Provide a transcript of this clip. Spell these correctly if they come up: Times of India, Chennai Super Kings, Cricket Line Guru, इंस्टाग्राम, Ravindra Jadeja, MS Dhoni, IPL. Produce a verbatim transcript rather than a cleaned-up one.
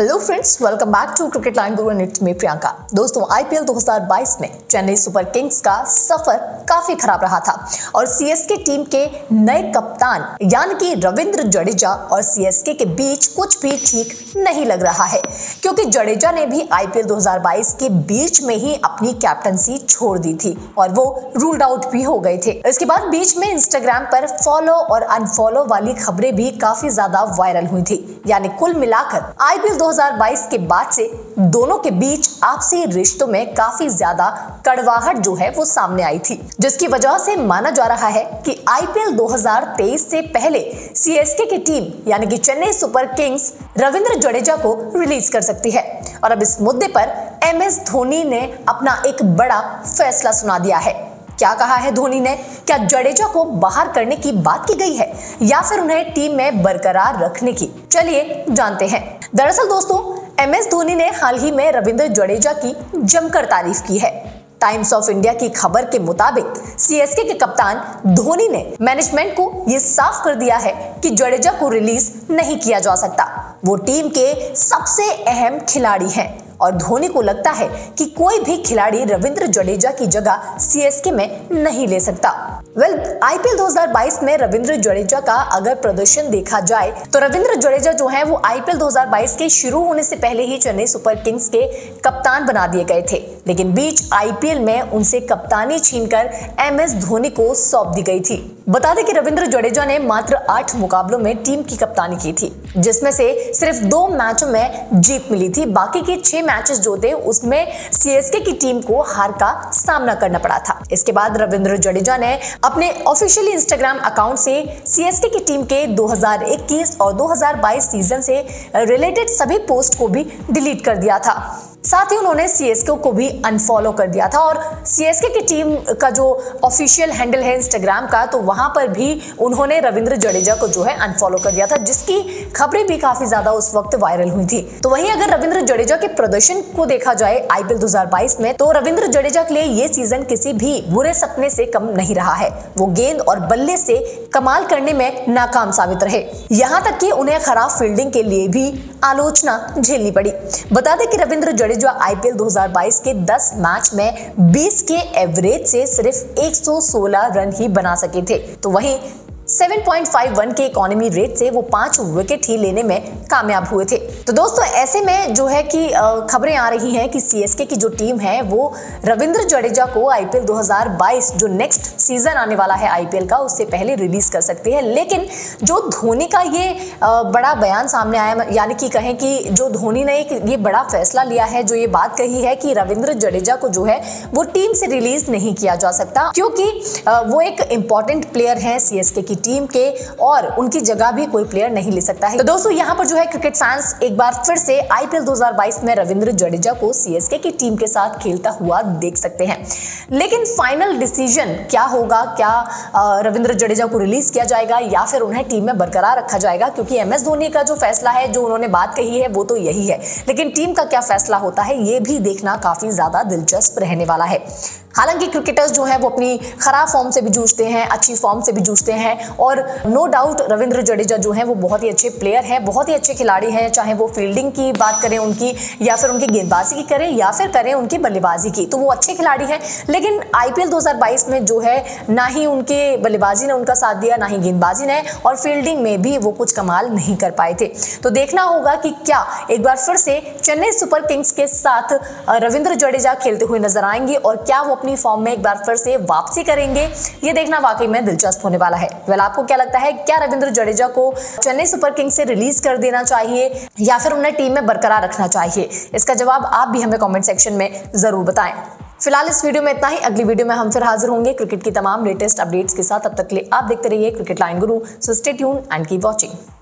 Hello friends, welcome back to cricket line Guru and it's me Priyanka. दोस्तों, IPL दो हज़ार बाईस में चेन्नई सुपर किंग्स का सफर काफी खराब रहा था और सीएसके टीम के नए कप्तान यानी कि रविंद्र जडेजा और सीएसके के बीच कुछ भी ठीक नहीं लग रहा है, क्योंकि जडेजा ने भी आईपीएल दो हज़ार बाईस के बीच में ही अपनी कैप्टनसी छोड़ दी थी और वो रूल्ड आउट भी हो गए थे। इसके बाद बीच में इंस्टाग्राम पर फॉलो और अनफॉलो वाली खबरें भी काफी ज्यादा वायरल हुई थी। यानी कुल मिलाकर आईपीएल दो हज़ार बाईस के बाद से दोनों के बीच आपसी रिश्तों में काफी ज्यादा कड़वाहट जो है वो सामने आई थी, जिसकी वजह से माना जा रहा है कि आईपीएल दो हज़ार तेईस से पहले सीएसके की टीम यानी कि चेन्नई सुपर किंग्स रविंद्र जडेजा को रिलीज कर सकती है। और अब इस मुद्दे पर एमएस धोनी ने अपना एक बड़ा फैसला सुना दिया है। क्या कहा है धोनी ने? क्या जडेजा को बाहर करने की बात की गई है या फिर उन्हें टीम में बरकरार रखने की? चलिए जानते हैं। दरअसल दोस्तों, एमएस धोनी ने हाल ही में रविंद्र जडेजा की जमकर तारीफ की है। टाइम्स ऑफ इंडिया की खबर के मुताबिक सीएसके के कप्तान धोनी ने मैनेजमेंट को यह साफ कर दिया है कि जडेजा को रिलीज नहीं किया जा सकता। वो टीम के सबसे अहम खिलाड़ी हैं और धोनी को लगता है कि कोई भी खिलाड़ी रविंद्र जडेजा की जगह सीएसके में नहीं ले सकता। वेल, आईपीएल दो हज़ार बाईस में रविंद्र जडेजा का अगर प्रदर्शन देखा जाए तो रविंद्र जडेजा जो है वो आईपीएल दो हज़ार बाईस के शुरू होने से पहले ही चेन्नई सुपर किंग्स के कप्तान बना दिए गए थे, लेकिन बीच आईपीएल में उनसे कप्तानी छीनकर एमएस धोनी को सौंप दी गई थी। बता दें कि रविंद्र जडेजा ने मात्र आठ मुकाबलों में टीम की कप्तानी की थी, जिसमें से सिर्फ दो मैचों में जीत मिली थी। बाकी के छह मैचेस जो थे उसमें सीएसके की टीम को हार का सामना करना पड़ा था। इसके बाद रविंद्र जडेजा ने अपने ऑफिशियली इंस्टाग्राम अकाउंट से सीएसके की टीम के दो हज़ार इक्कीस और दो हज़ार बाईस सीजन से रिलेटेड सभी पोस्ट को भी डिलीट कर दिया था। साथ ही उन्होंने सीएसके को भी अनफॉलो कर दिया था और सीएसके की टीम का जो ऑफिशियल हैंडल है इंस्टाग्राम का, तो वहां पर भी उन्होंने रविंद्र जडेजा को जो है अनफॉलो कर दिया था, जिसकी खबरें भी काफी ज्यादा उस वक्त वायरल हुई थी। तो वहीं अगर रविंद्र जडेजा के प्रदर्शन को देखा जाए आईपीएल दो हज़ार बाईस में, तो रविंद्र जडेजा के लिए ये सीजन किसी भी बुरे सपने से कम नहीं रहा है। वो गेंद और बल्ले से कमाल करने में नाकाम साबित रहे, यहाँ तक कि उन्हें खराब फील्डिंग के लिए भी आलोचना झेलनी पड़ी। बता दें कि रविंद्र जडेजा आईपीएल दो हज़ार बाईस के दस मैच में बीस के एवरेज से सिर्फ एक सौ सोलह रन ही बना सके थे, तो वहीं सात पॉइंट पाँच एक के इकोनॉमी रेट से वो पांच विकेट ही लेने में कामयाब हुए थे। तो दोस्तों, ऐसे में जो है कि खबरें आ रही हैं कि सीएसके की जो टीम है वो रविंद्र जडेजा को आईपीएल दो हज़ार बाईस जो नेक्स्ट सीजन आने वाला है आईपीएल का, उससे पहले रिलीज कर सकती है। लेकिन जो धोनी का ये बड़ा बयान सामने आया, यानी कि कहें कि जो धोनी ने एक ये बड़ा फैसला लिया है, जो ये बात कही है कि रविंद्र जडेजा को जो है वो टीम से रिलीज नहीं किया जा सकता, क्योंकि वो एक इम्पॉर्टेंट प्लेयर है सीएसके की टीम के और उनकी जगह भी कोई प्लेयर नहीं ले सकता है। तो दोस्तों, यहाँ पर जो है क्रिकेट फैंस एक बार फिर से आईपीएल दो हज़ार बाईस में रविंद्र जडेजा को सीएसके की टीम के साथ खेलता हुआ देख सकते हैं। लेकिन फाइनल डिसीजन क्या होगा? क्या रविंद्र जडेजा को रिलीज किया जाएगा या फिर उन्हें टीम में बरकरार रखा जाएगा? क्योंकि एमएस धोनी का जो फैसला है, जो उन्होंने बात कही है, वो तो यही है, लेकिन टीम का क्या फैसला होता है ये भी देखना काफी ज्यादा दिलचस्प रहने वाला है। हालांकि क्रिकेटर्स जो है वो अपनी खराब फॉर्म से भी जूझते हैं, अच्छी फॉर्म से भी जूझते हैं और नो डाउट रविंद्र जडेजा जो है वो बहुत ही अच्छे प्लेयर हैं, बहुत ही अच्छे खिलाड़ी हैं, चाहे वो फील्डिंग की बात करें उनकी या फिर उनकी गेंदबाजी की करें या फिर करें उनकी बल्लेबाजी की, तो वो अच्छे खिलाड़ी हैं। लेकिन आईपीएल दो हज़ार बाईस में जो है ना ही उनके बल्लेबाजी ने उनका साथ दिया, ना ही गेंदबाजी ने, और फील्डिंग में भी वो कुछ कमाल नहीं कर पाए थे। तो देखना होगा कि क्या एक बार फिर से चेन्नई सुपर किंग्स के साथ रविंद्र जडेजा खेलते हुए नजर आएंगे और क्या वो अपनी फॉर्म में एक बार फिर से वापसी करेंगे, ये देखना वाकई में दिलचस्प होने वाला है। वेल, आपको क्या लगता है? क्या रविंद्र जडेजा को चेन्नई सुपर किंग्स से रिलीज कर देना चाहिए या फिर उन्हें टीम में बरकरार रखना चाहिए? इसका जवाब आप भी हमें कमेंट सेक्शन में जरूर बताएं। फिलहाल इस वीडियो में इतना ही। अगली वीडियो में हम फिर हाजिर होंगे क्रिकेट की तमाम लेटेस्ट अपडेट्स के साथ। अब तक के लिए आप देखते रहिए cricket line Guru. So stay tuned and keep watching.